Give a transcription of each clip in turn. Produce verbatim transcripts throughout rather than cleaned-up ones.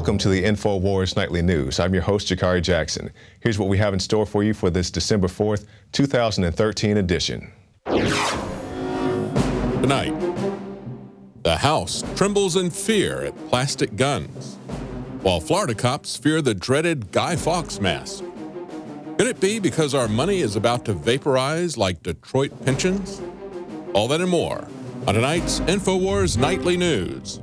Welcome to the InfoWars Nightly News. I'm your host, Jakari Jackson. Here's what we have in store for you for this December fourth, two thousand thirteen edition. Tonight, the House trembles in fear at plastic guns, while Florida cops fear the dreaded Guy Fawkes mask. Could it be because our money is about to vaporize like Detroit pensions? All that and more on tonight's InfoWars Nightly News.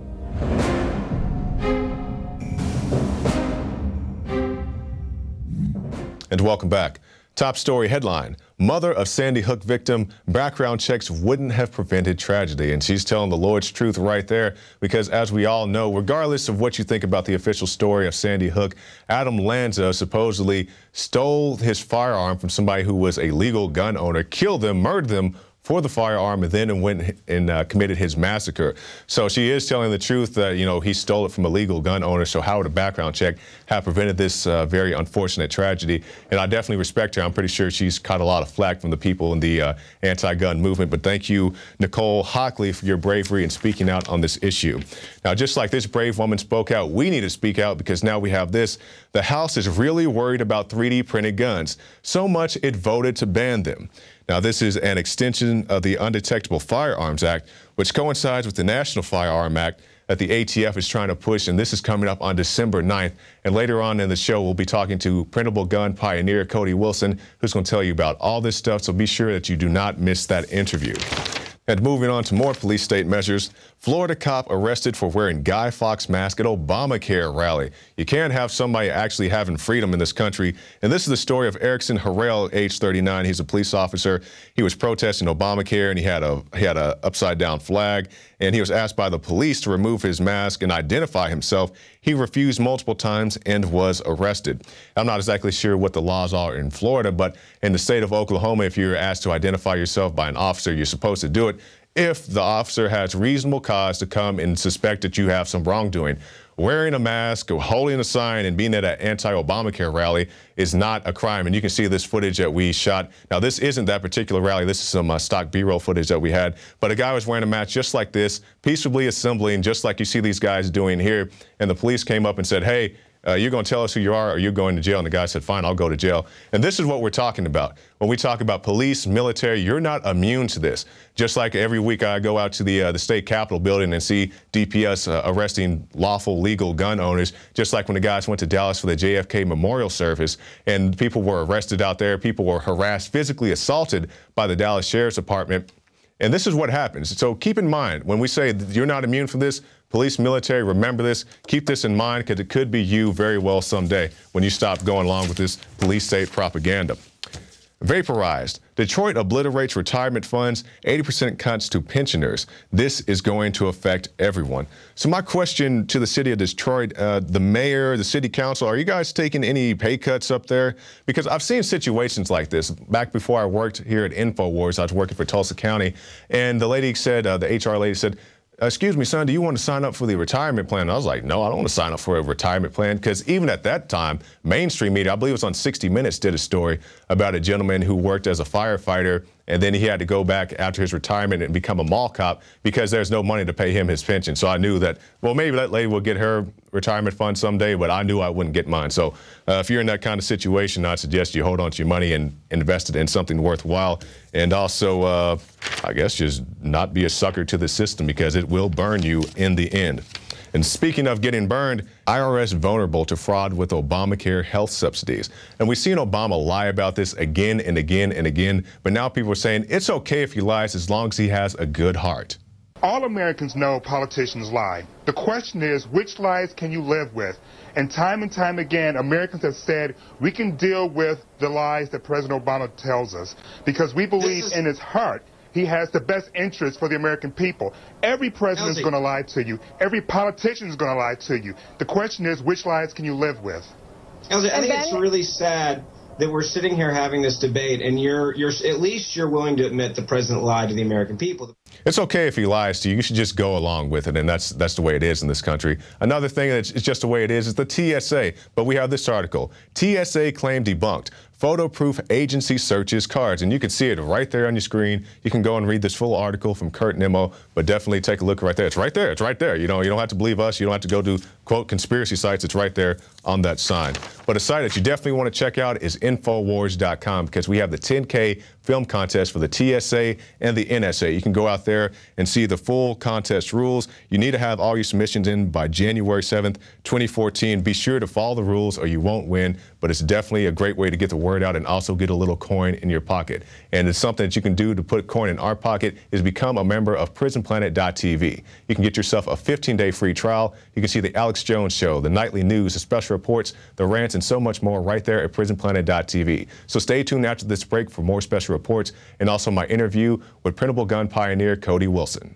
And welcome back. Top story headline, mother of Sandy Hook victim, background checks wouldn't have prevented tragedy. And she's telling the Lord's truth right there, because as we all know, regardless of what you think about the official story of Sandy Hook, Adam Lanza supposedly stole his firearm from somebody who was a legal gun owner, killed them, murdered them for the firearm, and then went and uh, committed his massacre. So she is telling the truth that, you know, he stole it from a legal gun owner. So how would a background check have prevented this uh, very unfortunate tragedy? And I definitely respect her. I'm pretty sure she's caught a lot of flack from the people in the uh, anti-gun movement. But thank you, Nicole Hockley, for your bravery in speaking out on this issue. Now, just like this brave woman spoke out, we need to speak out, because now we have this. The House is really worried about three D printed guns, so much it voted to ban them. Now, this is an extension of the Undetectable Firearms Act, which coincides with the National Firearm Act that the A T F is trying to push, and this is coming up on December ninth. And later on in the show, we'll be talking to printable gun pioneer Cody Wilson, who's going to tell you about all this stuff, so be sure that you do not miss that interview. And moving on to more police state measures, Florida cop arrested for wearing Guy Fawkes mask at Obamacare rally. You can't have somebody actually having freedom in this country. And this is the story of Erickson Harrell, age thirty-nine. He's a police officer. He was protesting Obamacare, and he had a he had a upside down flag. And he was asked by the police to remove his mask and identify himself. He refused multiple times and was arrested. I'm not exactly sure what the laws are in Florida, but in the state of Oklahoma, if you're asked to identify yourself by an officer, you're supposed to do it if the officer has reasonable cause to come and suspect that you have some wrongdoing. Wearing a mask or holding a sign and being at an anti-Obamacare rally is not a crime. And you can see this footage that we shot. Now, this isn't that particular rally. This is some uh, stock B-roll footage that we had. But a guy was wearing a mask just like this, peaceably assembling, just like you see these guys doing here. And the police came up and said, hey, Uh, you're going to tell us who you are or you're going to jail. And the guy said, fine, I'll go to jail. And this is what we're talking about. When we talk about police, military, you're not immune to this. Just like every week I go out to the uh, the state capitol building and see D P S uh, arresting lawful, legal gun owners, just like when the guys went to Dallas for the J F K memorial service and people were arrested out there. People were harassed, physically assaulted by the Dallas Sheriff's Department. And this is what happens. So keep in mind, when we say that you're not immune from this, police, military, remember this. Keep this in mind, because it could be you very well someday when you stop going along with this police state propaganda. Vaporized. Detroit obliterates retirement funds, eighty percent cuts to pensioners. This is going to affect everyone. So my question to the city of Detroit, uh, the mayor, the city council, are you guys taking any pay cuts up there? Because I've seen situations like this. Back before I worked here at InfoWars, I was working for Tulsa County, and the lady said, uh, the H R lady said, excuse me, son, do you want to sign up for the retirement plan? And I was like, no, I don't want to sign up for a retirement plan, because even at that time, mainstream media, I believe it was on sixty minutes, did a story about a gentleman who worked as a firefighter, and then he had to go back after his retirement and become a mall cop because there's no money to pay him his pension. So I knew that, well, maybe that lady will get her retirement fund someday, but I knew I wouldn't get mine. So uh, if you're in that kind of situation, I'd suggest you hold on to your money and invest it in something worthwhile. And also, uh, I guess, just not be a sucker to the system, because it will burn you in the end. And speaking of getting burned, I R S vulnerable to fraud with Obamacare health subsidies. And we've seen Obama lie about this again and again and again, but now people are saying it's okay if he lies as long as he has a good heart. All Americans know politicians lie. The question is, which lies can you live with? And time and time again, Americans have said we can deal with the lies that President Obama tells us, because we believe in his heart he has the best interest for the American people. Every president is going to lie to you. Every politician is going to lie to you. The question is, which lies can you live with? Elsie, I think it's really sad that we're sitting here having this debate, and you're, you're, at least you're willing to admit the president lied to the American people. it's okay if he lies to you. You should just go along with it, and that's that's the way it is in this country. Another thing that's it's just the way it is is the T S A. But we have this article: T S A claim debunked. Photo proof agency searches cards, and you can see it right there on your screen. You can go and read this full article from Kurt Nimmo, but definitely take a look right there. It's right there. It's right there. You know, you don't have to believe us. You don't have to go to quote conspiracy sites. It's right there on that sign. But a site that you definitely want to check out is InfoWars dot com, because we have the ten K film contest for the T S A and the N S A. You can go out there and see the full contest rules. You need to have all your submissions in by January seventh, twenty fourteen. Be sure to follow the rules or you won't win, but it's definitely a great way to get the word word out and also get a little coin in your pocket. And it's something that you can do to put coin in our pocket is become a member of Prison Planet dot T V. You can get yourself a fifteen day free trial. You can see the Alex Jones Show, the nightly news, the special reports, the rants, and so much more right there at Prison Planet dot T V. So stay tuned after this break for more special reports and also my interview with printable gun pioneer Cody Wilson.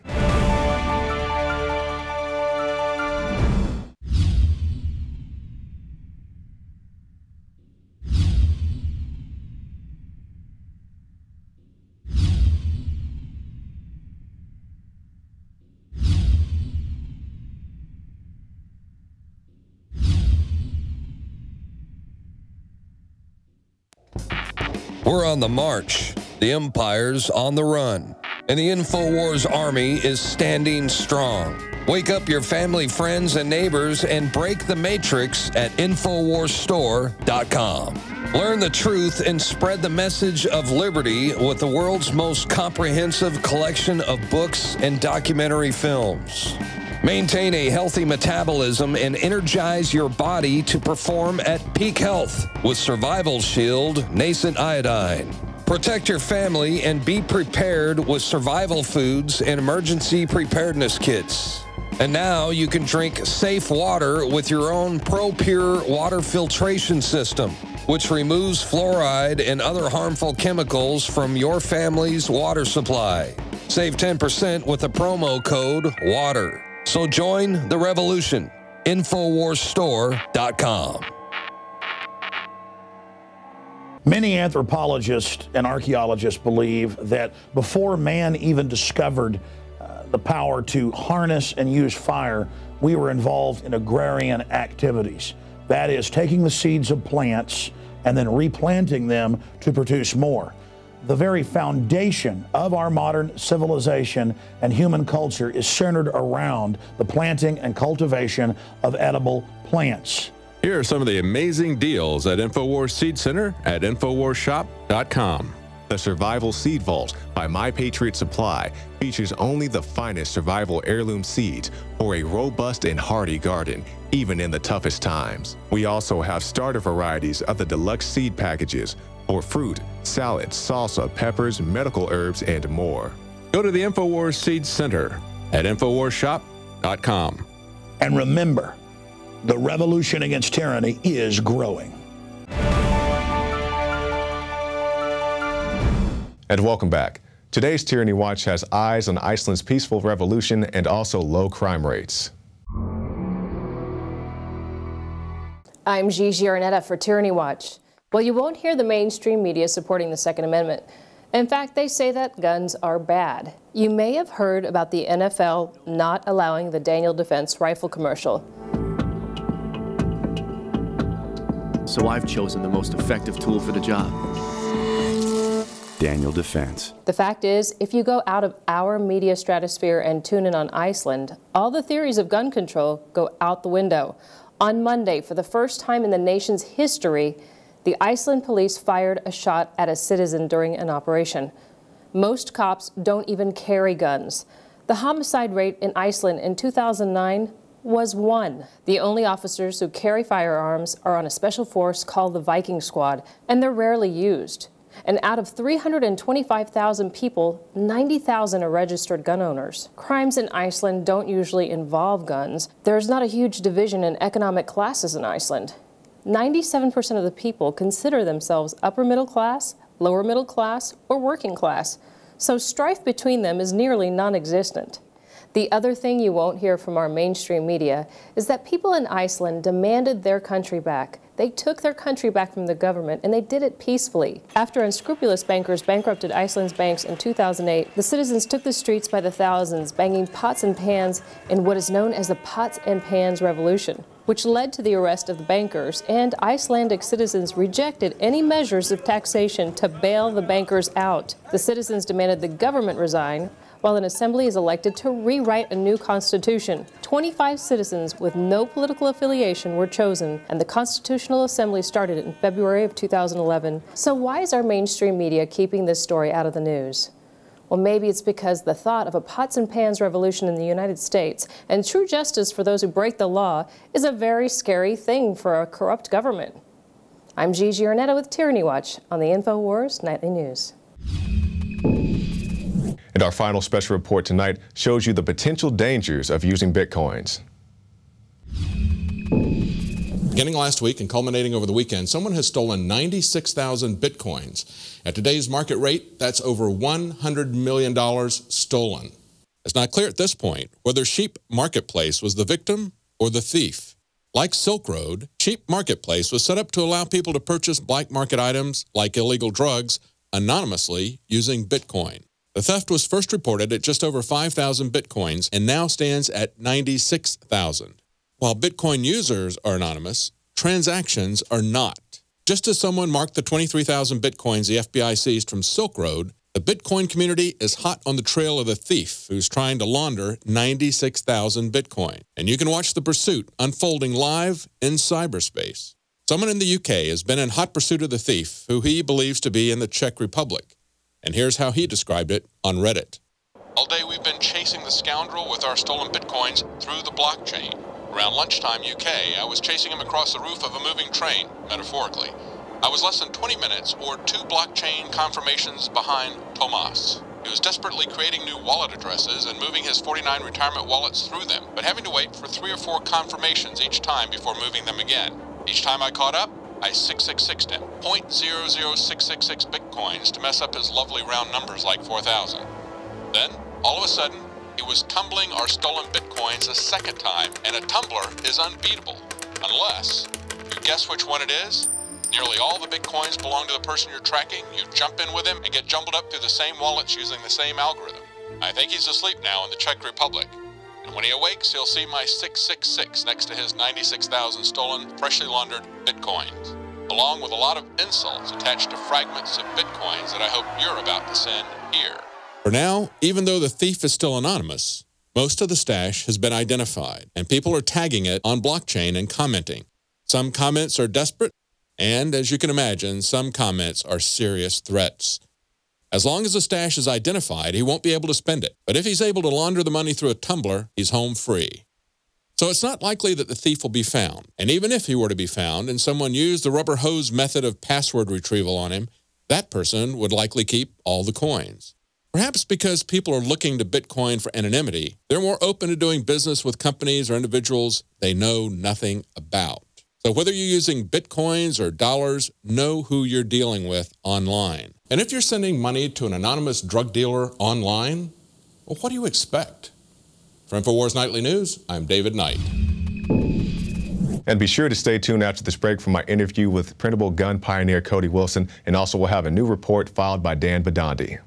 We're on the march, the empire's on the run, and the InfoWars army is standing strong. Wake up your family, friends, and neighbors and break the matrix at InfoWars Store dot com. Learn the truth and spread the message of liberty with the world's most comprehensive collection of books and documentary films. Maintain a healthy metabolism and energize your body to perform at peak health with Survival Shield Nascent Iodine. Protect your family and be prepared with survival foods and emergency preparedness kits. And now you can drink safe water with your own ProPure water filtration system, which removes fluoride and other harmful chemicals from your family's water supply. Save ten percent with the promo code WATER. So join the revolution, InfoWars Store dot com. Many anthropologists and archaeologists believe that before man even discovered uh, the power to harness and use fire, we were involved in agrarian activities. That is, taking the seeds of plants and then replanting them to produce more. The very foundation of our modern civilization and human culture is centered around the planting and cultivation of edible plants. Here are some of the amazing deals at InfoWars Seed Center at InfoWars Shop dot com. The Survival Seed Vault by My Patriot Supply features only the finest survival heirloom seeds for a robust and hardy garden, even in the toughest times. We also have starter varieties of the deluxe seed packages, or fruit, salad, salsa, peppers, medical herbs, and more. Go to the InfoWars Seed Center at InfoWars Shop dot com. And remember, the revolution against tyranny is growing. And welcome back. Today's Tyranny Watch has eyes on Iceland's peaceful revolution and also low crime rates. I'm Gigi Arnetta for Tyranny Watch. Well, you won't hear the mainstream media supporting the Second Amendment. In fact, they say that guns are bad. You may have heard about the N F L not allowing the Daniel Defense rifle commercial. So I've chosen the most effective tool for the job. Daniel Defense. The fact is, if you go out of our media stratosphere and tune in on Iceland, all the theories of gun control go out the window. On Monday, for the first time in the nation's history, the Iceland police fired a shot at a citizen during an operation. Most cops don't even carry guns. The homicide rate in Iceland in two thousand nine was one. The only officers who carry firearms are on a special force called the Viking Squad, and they're rarely used. And out of three hundred twenty-five thousand people, ninety thousand are registered gun owners. Crimes in Iceland don't usually involve guns. There's not a huge division in economic classes in Iceland. ninety-seven percent of the people consider themselves upper middle class, lower middle class, or working class, so strife between them is nearly non-existent. The other thing you won't hear from our mainstream media is that people in Iceland demanded their country back. They took their country back from the government, and they did it peacefully. After unscrupulous bankers bankrupted Iceland's banks in two thousand eight, the citizens took the streets by the thousands, banging pots and pans in what is known as the Pots and Pans Revolution, which led to the arrest of the bankers, and Icelandic citizens rejected any measures of taxation to bail the bankers out. The citizens demanded the government resign, while an assembly is elected to rewrite a new constitution. twenty-five citizens with no political affiliation were chosen, and the Constitutional Assembly started in February of two thousand eleven. So why is our mainstream media keeping this story out of the news? Well, maybe it's because the thought of a pots and pans revolution in the United States and true justice for those who break the law is a very scary thing for a corrupt government. I'm Gigi Arnetta with Tyranny Watch on the InfoWars Nightly News. And our final special report tonight shows you the potential dangers of using Bitcoins. Beginning last week and culminating over the weekend, someone has stolen ninety-six thousand Bitcoins. At today's market rate, that's over one hundred million dollars stolen. It's not clear at this point whether Sheep Marketplace was the victim or the thief. Like Silk Road, Sheep Marketplace was set up to allow people to purchase black market items like illegal drugs anonymously using Bitcoin. The theft was first reported at just over five thousand Bitcoins and now stands at ninety-six thousand. While Bitcoin users are anonymous, transactions are not. Just as someone marked the twenty-three thousand Bitcoins the F B I seized from Silk Road, the Bitcoin community is hot on the trail of the thief who's trying to launder ninety-six thousand Bitcoin. And you can watch the pursuit unfolding live in cyberspace. Someone in the U K has been in hot pursuit of the thief who he believes to be in the Czech Republic. And here's how he described it on Reddit. All day we've been chasing the scoundrel with our stolen Bitcoins through the blockchain. Around lunchtime U K, I was chasing him across the roof of a moving train, metaphorically. I was less than twenty minutes or two blockchain confirmations behind Tomas. He was desperately creating new wallet addresses and moving his forty-nine retirement wallets through them, but having to wait for three or four confirmations each time before moving them again. Each time I caught up, I six six six'd him, zero point zero zero six six six Bitcoins to mess up his lovely round numbers like four thousand. Then, all of a sudden, he was tumbling our stolen Bitcoins a second time, and a tumbler is unbeatable. Unless, you guess which one it is? Nearly all the Bitcoins belong to the person you're tracking. You jump in with him and get jumbled up through the same wallets using the same algorithm. I think he's asleep now in the Czech Republic. And when he awakes, he'll see my six six six next to his ninety-six thousand stolen, freshly laundered Bitcoins, along with a lot of insults attached to fragments of Bitcoins that I hope you're about to send here. For now, even though the thief is still anonymous, most of the stash has been identified, and people are tagging it on blockchain and commenting. Some comments are desperate, and as you can imagine, some comments are serious threats. As long as the stash is identified, he won't be able to spend it. But if he's able to launder the money through a tumbler, he's home free. So it's not likely that the thief will be found. And even if he were to be found and someone used the rubber hose method of password retrieval on him, that person would likely keep all the coins. Perhaps because people are looking to Bitcoin for anonymity, they're more open to doing business with companies or individuals they know nothing about. So whether you're using Bitcoins or dollars, know who you're dealing with online. And if you're sending money to an anonymous drug dealer online, well, what do you expect? For InfoWars Nightly News, I'm David Knight. And be sure to stay tuned after this break for my interview with printable gun pioneer Cody Wilson, and also we'll have a new report filed by Dan Bidondi.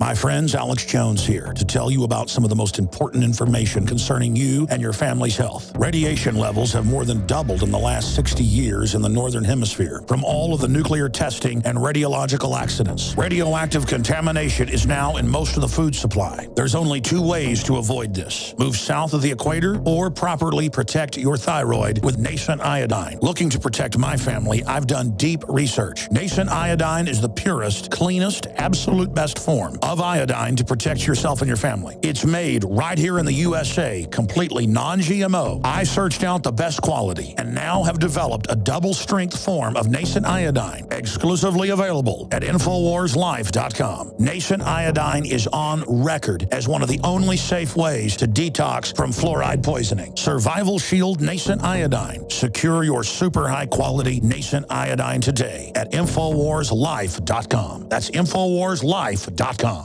My friends, Alex Jones here to tell you about some of the most important information concerning you and your family's health. Radiation levels have more than doubled in the last sixty years in the Northern Hemisphere from all of the nuclear testing and radiological accidents. Radioactive contamination is now in most of the food supply. There's only two ways to avoid this. Move south of the equator or properly protect your thyroid with Nascent Iodine. Looking to protect my family, I've done deep research. Nascent Iodine is the purest, cleanest, absolute best form of of iodine to protect yourself and your family. It's made right here in the U S A, completely non-G M O. I searched out the best quality and now have developed a double-strength form of nascent iodine, exclusively available at InfoWars Life dot com. Nascent iodine is on record as one of the only safe ways to detox from fluoride poisoning. Survival Shield Nascent Iodine. Secure your super high-quality nascent iodine today at InfoWars Life dot com. That's InfoWars Life dot com.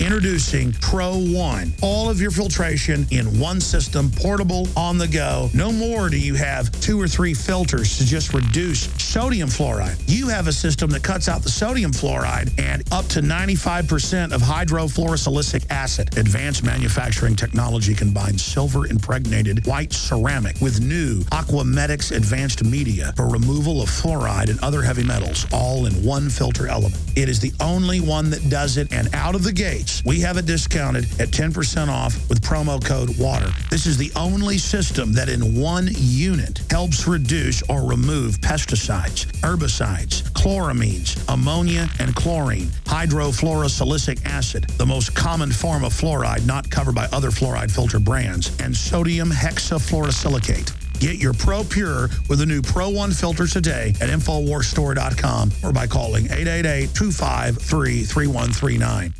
Introducing Pro One. All of your filtration in one system, portable, on the go. No more do you have two or three filters to just reduce sodium fluoride. You have a system that cuts out the sodium fluoride and up to ninety-five percent of hydrofluorosilicic acid. Advanced manufacturing technology combines silver-impregnated white ceramic with new Aquamedics advanced media for removal of fluoride and other heavy metals, all in one filter element. It is the only one that does it, and out of the gate, we have it discounted at ten percent off with promo code WATER. This is the only system that in one unit helps reduce or remove pesticides, herbicides, chloramines, ammonia and chlorine, hydrofluorosilicic acid, the most common form of fluoride not covered by other fluoride filter brands, and sodium hexafluorosilicate. Get your Pro Pure with the new Pro One filter today at InfoWars Store dot com or by calling eight eight eight, two five three, three one three nine.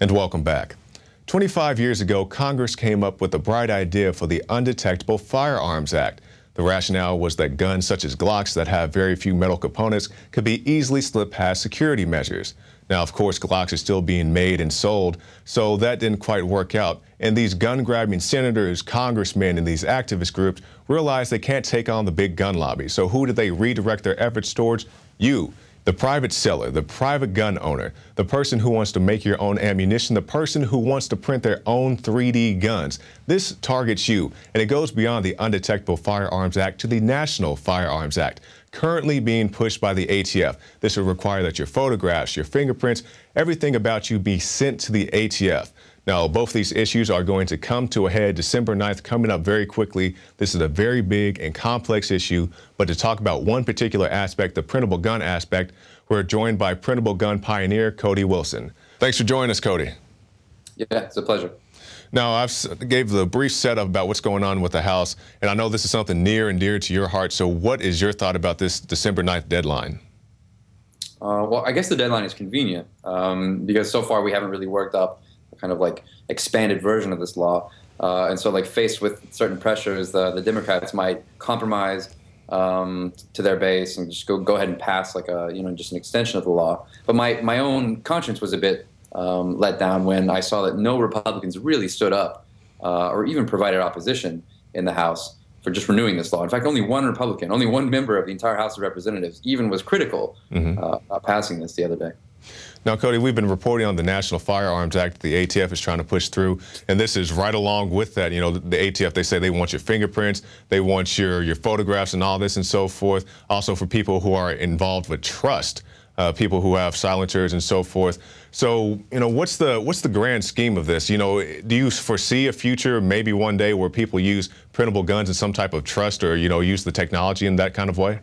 And welcome back. twenty-five years ago, Congress came up with a bright idea for the Undetectable Firearms Act. The rationale was that guns such as Glocks that have very few metal components could be easily slipped past security measures. Now, of course, Glocks are still being made and sold, so that didn't quite work out. And these gun-grabbing senators, congressmen, and these activist groups realized they can't take on the big gun lobby. So who did they redirect their efforts towards? You. The private seller, the private gun owner, the person who wants to make your own ammunition, the person who wants to print their own three D guns. This targets you, and it goes beyond the Undetectable Firearms Act to the National Firearms Act, currently being pushed by the A T F. This will require that your photographs, your fingerprints, everything about you be sent to the A T F. Now, both these issues are going to come to a head December ninth, coming up very quickly. This is a very big and complex issue, but to talk about one particular aspect, the printable gun aspect, we're joined by printable gun pioneer Cody Wilson. Thanks for joining us, Cody. Yeah, it's a pleasure. Now, I gave the brief setup about what's going on with the House, and I know this is something near and dear to your heart, so what is your thought about this December ninth deadline? Uh, well, I guess the deadline is convenient, um, because so far we haven't really worked up kind of like expanded version of this law, uh, and so like faced with certain pressures, the, the Democrats might compromise um, to their base and just go go ahead and pass like a you know just an extension of the law. But my my own conscience was a bit um, let down when I saw that no Republicans really stood up uh, or even provided opposition in the House for just renewing this law. In fact, only one Republican, only one member of the entire House of Representatives even was critical mm-hmm. uh, about passing this the other day. Now, Cody, we've been reporting on the National Firearms Act the A T F is trying to push through, and this is right along with that. You know, the A T F, they say they want your fingerprints, they want your, your photographs and all this and so forth. Also for people who are involved with trust, uh, people who have silencers and so forth. So, you know, what's the, what's the grand scheme of this? You know, do you foresee a future, maybe one day, where people use printable guns in some type of trust or, you know, use the technology in that kind of way?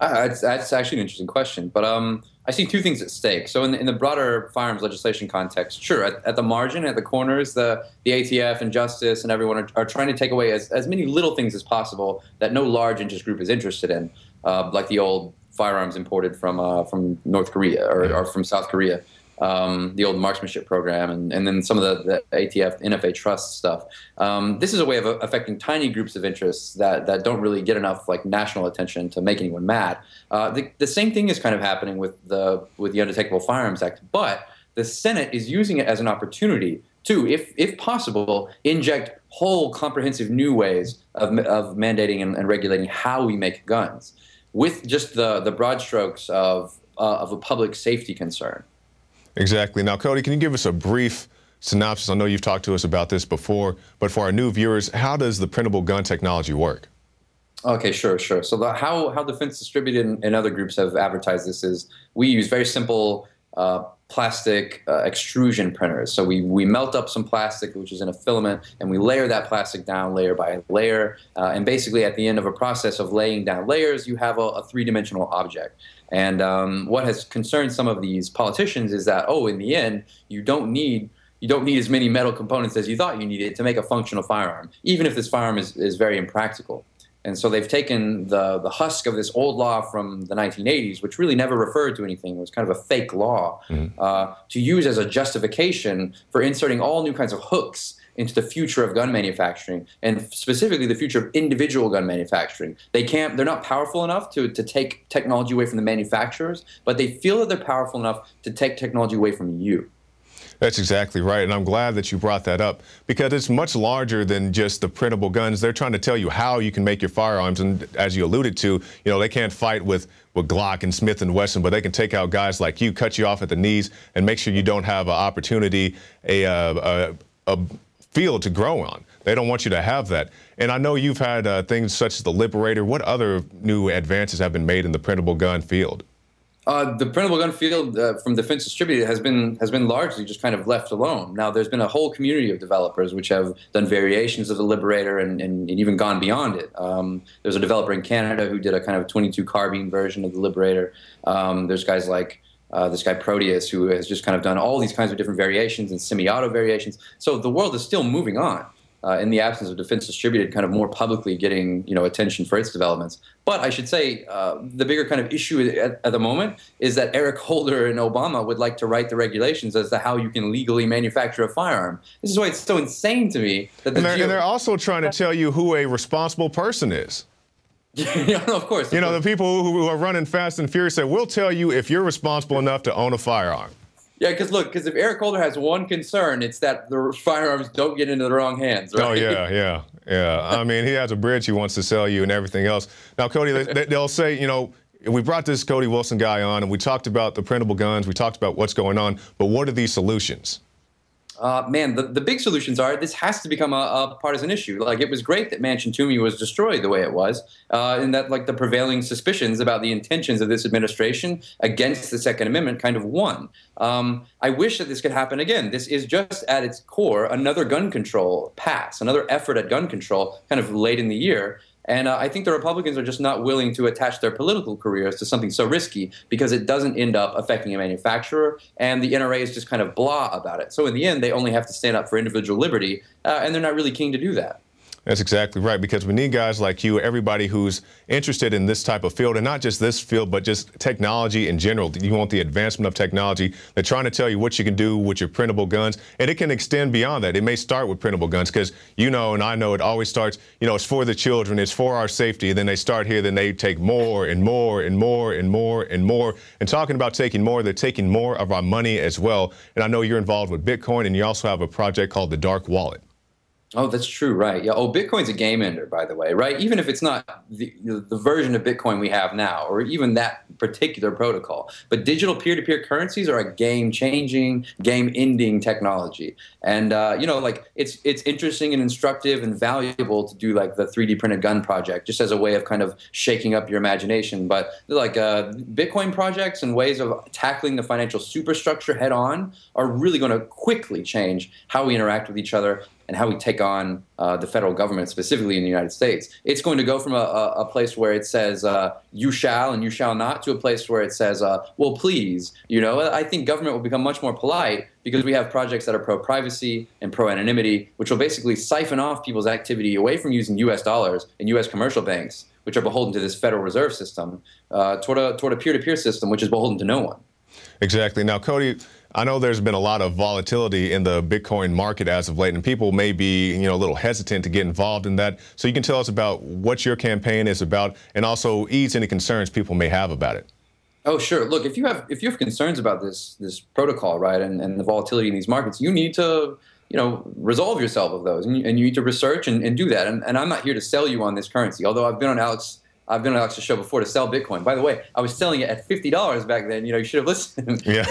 Uh, that's, that's actually an interesting question, but um, I see two things at stake. So in the, in the broader firearms legislation context, sure, at, at the margin, at the corners, the, the A T F and Justice and everyone are, are trying to take away as, as many little things as possible that no large interest group is interested in, uh, like the old firearms imported from, uh, from North Korea or, or from South Korea, um, the old marksmanship program, and, and then some of the, the A T F, N F A trust stuff. Um, this is a way of affecting tiny groups of interests that, that don't really get enough like national attention to make anyone mad. Uh, the, the same thing is kind of happening with the, with the Undetectable Firearms Act, but the Senate is using it as an opportunity to, if, if possible, inject whole comprehensive new ways of, of mandating and, and regulating how we make guns with just the, the broad strokes of, uh, of a public safety concern. Exactly. Now, Cody, can you give us a brief synopsis? I know you've talked to us about this before, but for our new viewers, how does the printable gun technology work? Okay, sure, sure. So the, how, how Defense Distributed and, and other groups have advertised this is we use very simple uh, plastic uh, extrusion printers. So we, we melt up some plastic, which is in a filament, and we layer that plastic down layer by layer. Uh, and basically at the end of a process of laying down layers, you have a, a three-dimensional object. And um, what has concerned some of these politicians is that, oh, in the end, you don't need You don't need as many metal components as you thought you needed to make a functional firearm, even if this firearm is, is very impractical. And so they've taken the, the husk of this old law from the nineteen eighties, which really never referred to anything, it was kind of a fake law, mm. uh, to use as a justification for inserting all new kinds of hooks into the future of gun manufacturing, and specifically the future of individual gun manufacturing. They can't, they're not powerful enough to, to take technology away from the manufacturers, but they feel that they're powerful enough to take technology away from you. That's exactly right, and I'm glad that you brought that up, because it's much larger than just the printable guns. They're trying to tell you how you can make your firearms, and as you alluded to, you know, they can't fight with, with Glock and Smith and Wesson, but they can take out guys like you, cut you off at the knees, and make sure you don't have an opportunity, a, a, a field to grow on. They don't want you to have that. And I know you've had uh, things such as the Liberator. What other new advances have been made in the printable gun field? Uh, the printable gun field uh, from Defense Distributed has been has been largely just kind of left alone. Now, there's been a whole community of developers which have done variations of the Liberator and, and, and even gone beyond it. Um, there's a developer in Canada who did a kind of twenty-two carbine version of the Liberator. Um, there's guys like uh, this guy Proteus, who has just kind of done all these kinds of different variations and semi-auto variations. So the world is still moving on. Uh, in the absence of Defense Distributed kind of more publicly getting, you know, attention for its developments. But I should say uh, the bigger kind of issue at, at the moment is that Eric Holder and Obama would like to write the regulations as to how you can legally manufacture a firearm. This is why it's so insane to me. That the and, they're, and they're also trying to tell you who a responsible person is. Yeah, no, of course. Of you know, course. The people who, who are running fast and furious say, we'll tell you if you're responsible enough to own a firearm. Yeah, because look, because if Eric Holder has one concern, it's that the firearms don't get into the wrong hands, right? Oh, yeah, yeah, yeah. I mean, he has a bridge he wants to sell you and everything else. Now, Cody, they, they'll say, you know, we brought this Cody Wilson guy on, and we talked about the printable guns, we talked about what's going on, but what are these solutions? Uh, man, the, the big solutions are this has to become a, a partisan issue. Like, it was great that Manchin-Toomey was destroyed the way it was, uh, and that, like, the prevailing suspicions about the intentions of this administration against the Second Amendment kind of won. Um, I wish that this could happen again. This is just at its core another gun control pass, another effort at gun control kind of late in the year. And uh, I think the Republicans are just not willing to attach their political careers to something so risky because it doesn't end up affecting a manufacturer, and the N R A is just kind of blah about it. So in the end, they only have to stand up for individual liberty, uh, and they're not really keen to do that. That's exactly right, because we need guys like you, everybody who's interested in this type of field, and not just this field, but just technology in general. You want the advancement of technology. They're trying to tell you what you can do with your printable guns, and it can extend beyond that. It may start with printable guns, because you know and I know it always starts, you know, it's for the children, it's for our safety, and then they start here, then they take more and more and more and more and more. And talking about taking more, they're taking more of our money as well. And I know you're involved with Bitcoin, and you also have a project called the Dark Wallet. Oh, that's true, right? Yeah. Oh, Bitcoin's a game ender, by the way, right? Even if it's not the, the version of Bitcoin we have now, or even that particular protocol, but digital peer-to-peer currencies are a game-changing, game-ending technology. And uh, you know, like it's it's interesting and instructive and valuable to do like the three D printed gun project, just as a way of kind of shaking up your imagination. But like uh, Bitcoin projects and ways of tackling the financial superstructure head-on are really going to quickly change how we interact with each other and how we take on uh, the federal government, specifically in the United States. It's going to go from a, a, a place where it says, uh, you shall and you shall not, to a place where it says, uh, well, please. You know, I think government will become much more polite because we have projects that are pro-privacy and pro-anonymity, which will basically siphon off people's activity away from using U S dollars and U S commercial banks, which are beholden to this Federal Reserve system, uh, toward a toward a peer-to-peer system, which is beholden to no one. Exactly. Now, Cody, I know there's been a lot of volatility in the Bitcoin market as of late, and people may be, you know, a little hesitant to get involved in that. So you can tell us about what your campaign is about, and also ease any concerns people may have about it. Oh, sure. Look, if you have if you have concerns about this this protocol, right, and, and the volatility in these markets, you need to, you know, resolve yourself of those, and you, and you need to research and, and do that. And, and I'm not here to sell you on this currency, although I've been on Alex I've been on Alex's show before to sell Bitcoin. By the way, I was selling it at fifty dollars back then. You know, you should have listened. Yeah.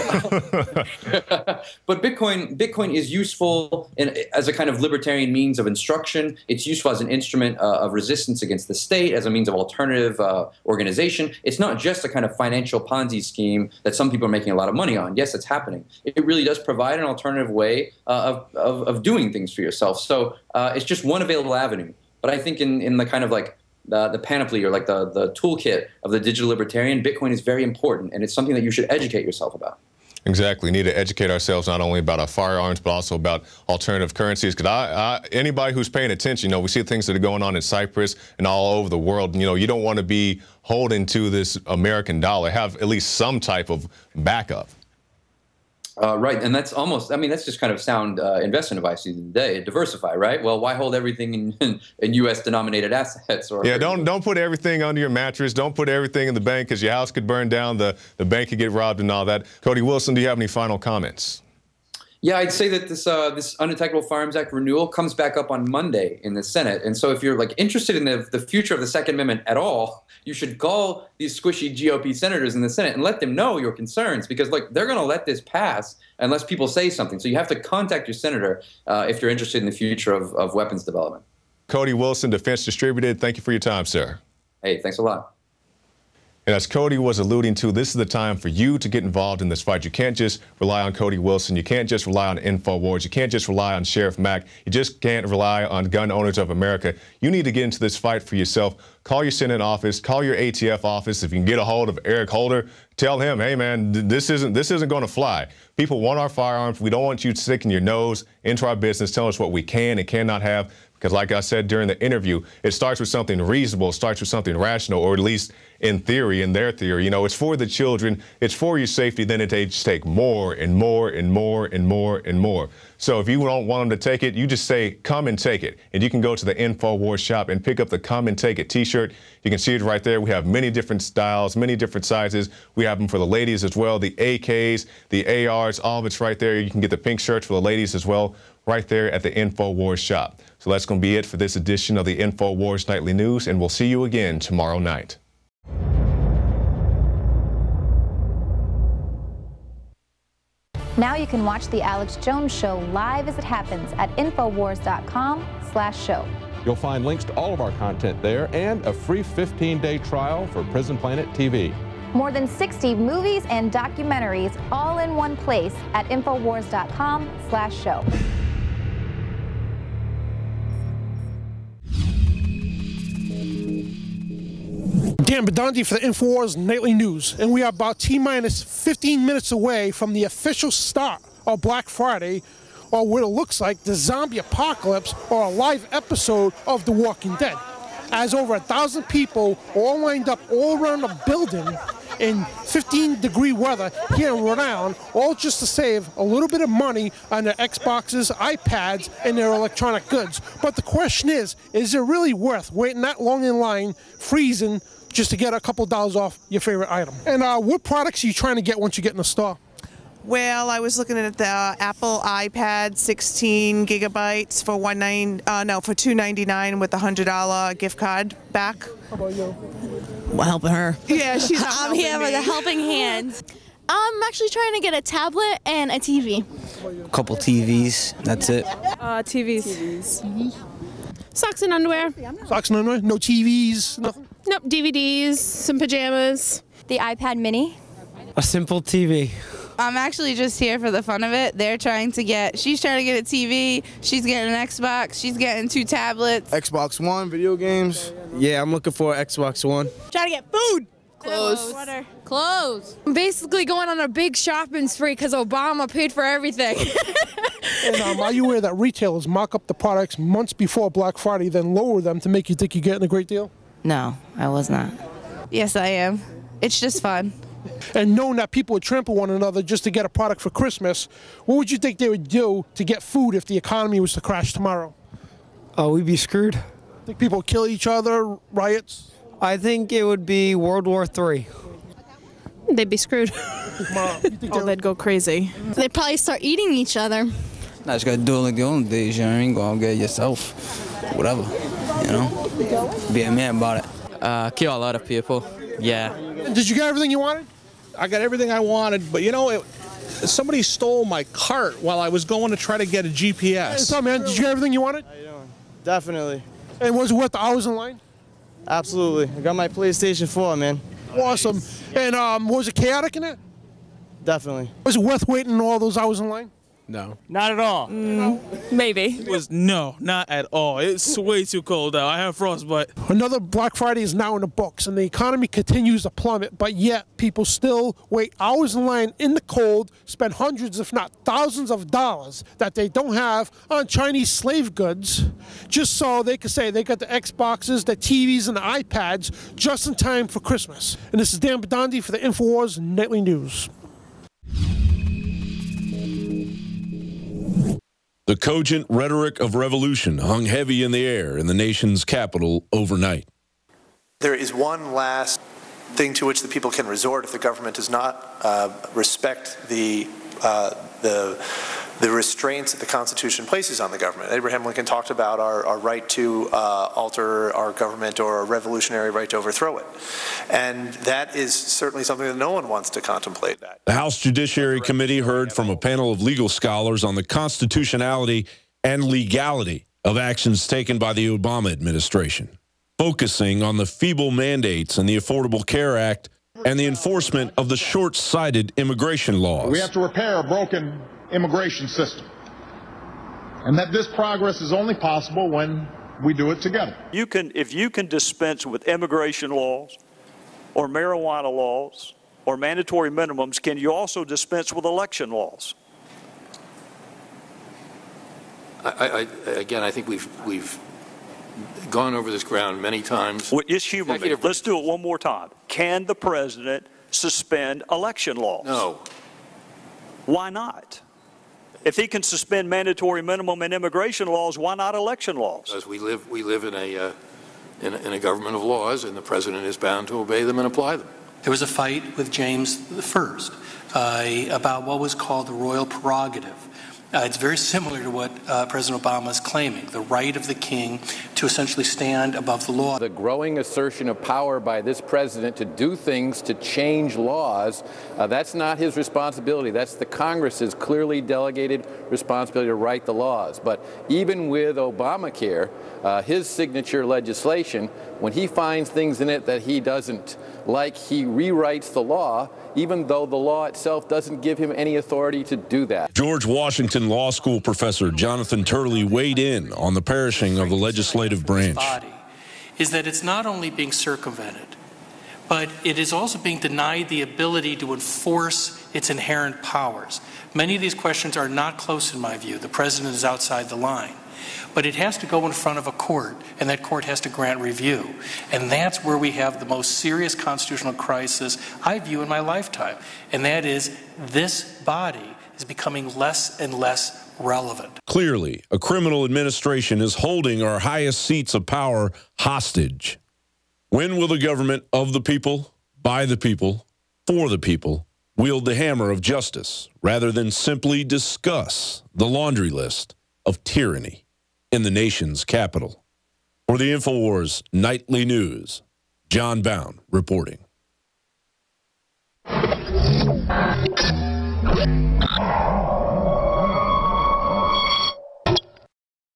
But Bitcoin, Bitcoin is useful in, as a kind of libertarian means of instruction. It's useful as an instrument uh, of resistance against the state, as a means of alternative uh, organization. It's not just a kind of financial Ponzi scheme that some people are making a lot of money on. Yes, it's happening. It really does provide an alternative way uh, of, of, of doing things for yourself. So uh, it's just one available avenue. But I think in, in the kind of like The, the panoply or like the, the toolkit of the digital libertarian, Bitcoin is very important, and it's something that you should educate yourself about. Exactly. We need to educate ourselves not only about our firearms, but also about alternative currencies. Because I, I, anybody who's paying attention, you know, we see things that are going on in Cyprus and all over the world. You know, you don't want to be holding to this American dollar. Have at least some type of backup. Uh, right, and that's almost, I mean, that's just kind of sound uh, investment advice today. Diversify, right? Well, why hold everything in, in, in U S denominated assets? Or yeah, don't don't put everything under your mattress. Don't put everything in the bank, because your house could burn down, the, the bank could get robbed and all that. Cody Wilson, do you have any final comments? Yeah, I'd say that this uh, this Undetectable Firearms Act renewal comes back up on Monday in the Senate. And so if you're like interested in the, the future of the Second Amendment at all, you should call these squishy G O P senators in the Senate and let them know your concerns, because like they're going to let this pass unless people say something. So you have to contact your senator uh, if you're interested in the future of, of weapons development. Cody Wilson, Defense Distributed, thank you for your time, sir. Hey, thanks a lot. And as Cody was alluding to, this is the time for you to get involved in this fight. You can't just rely on Cody Wilson. You can't just rely on InfoWars. You can't just rely on Sheriff Mack. You just can't rely on gun owners of America. You need to get into this fight for yourself. Call your Senate office. Call your A T F office. If you can get a hold of Eric Holder, tell him, hey, man, this isn't, this isn't going to fly. People want our firearms. We don't want you sticking your nose into our business, telling us what we can and cannot have. Because like I said during the interview, it starts with something reasonable, starts with something rational, or at least in theory, in their theory. You know, it's for the children, it's for your safety, then it takes take more and more and more and more and more. So if you don't want them to take it, you just say, come and take it. And you can go to the InfoWars shop and pick up the Come and Take It t-shirt. You can see it right there. We have many different styles, many different sizes. We have them for the ladies as well, the A Ks, the A Rs, all of it's right there. You can get the pink shirts for the ladies as well, right there at the InfoWars shop. So that's going to be it for this edition of the InfoWars Nightly News, and we'll see you again tomorrow night. Now you can watch The Alex Jones Show live as it happens at InfoWars dot com slash show. You'll find links to all of our content there and a free fifteen day trial for Prison Planet T V. More than sixty movies and documentaries all in one place at InfoWars dot com slash show. Dan Bidondi for the InfoWars Nightly News, and we are about T-minus fifteen minutes away from the official start of Black Friday, or what it looks like the zombie apocalypse, or a live episode of The Walking Dead, as over a thousand people all lined up all around a building in fifteen degree weather here in Rhode Island, all just to save a little bit of money on their Xboxes, iPads, and their electronic goods. But the question is, is it really worth waiting that long in line, freezing, just to get a couple dollars off your favorite item? And uh, what products are you trying to get once you get in the store? Well, I was looking at the Apple iPad sixteen gigabytes for one ninety-nine, uh, no, for two ninety-nine with a one hundred dollar gift card back. How about you? Well, helping her. Yeah, she's I'm here with a helping hand. I'm actually trying to get a tablet and a T V. A couple T Vs, that's it. Uh, T Vs. T Vs. Mm-hmm. Socks and underwear. Socks and underwear? No T Vs? Nothing? Nope, D V Ds, some pajamas. The iPad mini. A simple T V. I'm actually just here for the fun of it. They're trying to get, she's trying to get a T V, she's getting an Xbox, she's getting two tablets. Xbox One, video games. Yeah, I'm looking for an Xbox One. Trying to get food. Clothes. Water. Clothes. I'm basically going on a big shopping spree because Obama paid for everything. And um, are you aware that retailers mark up the products months before Black Friday, then lower them to make you think you're getting a great deal? No, I was not. Yes, I am. It's just fun. And knowing that people would trample one another just to get a product for Christmas, what would you think they would do to get food if the economy was to crash tomorrow? Oh, uh, we'd be screwed. Think people would kill each other, riots? I think it would be World War Three. They'd be screwed. Mom, you think oh, they'd, they'd go crazy. They'd probably start eating each other. Not just gotta do it like the old days, you know what I mean? Go out and get it yourself, whatever, you know? Be a man about it. Uh, kill a lot of people. Yeah. Did you get everything you wanted? I got everything I wanted, but you know, it, somebody stole my cart while I was going to try to get a G P S. Hey, so, man, did you get everything you wanted? How you doing? Definitely. And was it worth the hours in line? Absolutely. I got my PlayStation four, man. Awesome. And um, was it chaotic in it? Definitely. Was it worth waiting all those hours in line? No. Not at all. Mm, maybe. It was no, not at all. It's way too cold out. I have frostbite. Another Black Friday is now in the books, and the economy continues to plummet, but yet people still wait hours in line in the cold, spend hundreds if not thousands of dollars that they don't have on Chinese slave goods, just so they could say they got the Xboxes, the T Vs, and the iPads just in time for Christmas. And this is Dan Bidondi for the InfoWars Nightly News. The cogent rhetoric of revolution hung heavy in the air in the nation's capital overnight. There is one last thing to which the people can resort if the government does not uh, respect the, uh, the, the restraints that the Constitution places on the government. Abraham Lincoln talked about our, our right to uh, alter our government or a revolutionary right to overthrow it. And that is certainly something that no one wants to contemplate. The House Judiciary Committee heard from a panel of legal scholars on the constitutionality and legality of actions taken by the Obama administration, focusing on the feeble mandates in the Affordable Care Act and the enforcement of the short-sighted immigration laws. We have to repair a broken immigration system, and that this progress is only possible when we do it together. You can, if you can dispense with immigration laws or marijuana laws or mandatory minimums, can you also dispense with election laws? I, I, again, I think we've, we've gone over this ground many times. Well, it's human. Let's do it one more time. Can the president suspend election laws? No. Why not? If he can suspend mandatory minimum and immigration laws, why not election laws? Because we live, we live in a, uh, in, in a government of laws, and the president is bound to obey them and apply them. There was a fight with James the First uh, about what was called the royal prerogative. Uh, it's very similar to what uh, President Obama is claiming, the right of the king to essentially stand above the law. The growing assertion of power by this president to do things, to change laws, uh, that's not his responsibility. That's the Congress's clearly delegated responsibility to write the laws. But even with Obamacare, uh, his signature legislation, when he finds things in it that he doesn't like, he rewrites the law, even though the law itself doesn't give him any authority to do that. George Washington Law School professor Jonathan Turley weighed in on the perishing of the legislative branch. Is that it's not only being circumvented, but it is also being denied the ability to enforce its inherent powers. Many of these questions are not close in my view. The president is outside the line. But it has to go in front of a court, and that court has to grant review. And that's where we have the most serious constitutional crisis I view in my lifetime. And that is, this body is becoming less and less relevant. Clearly, a criminal administration is holding our highest seats of power hostage. When will the government of the people, by the people, for the people, wield the hammer of justice, rather than simply discuss the laundry list of tyranny in the nation's capital? For the InfoWars Nightly News, John Bound reporting.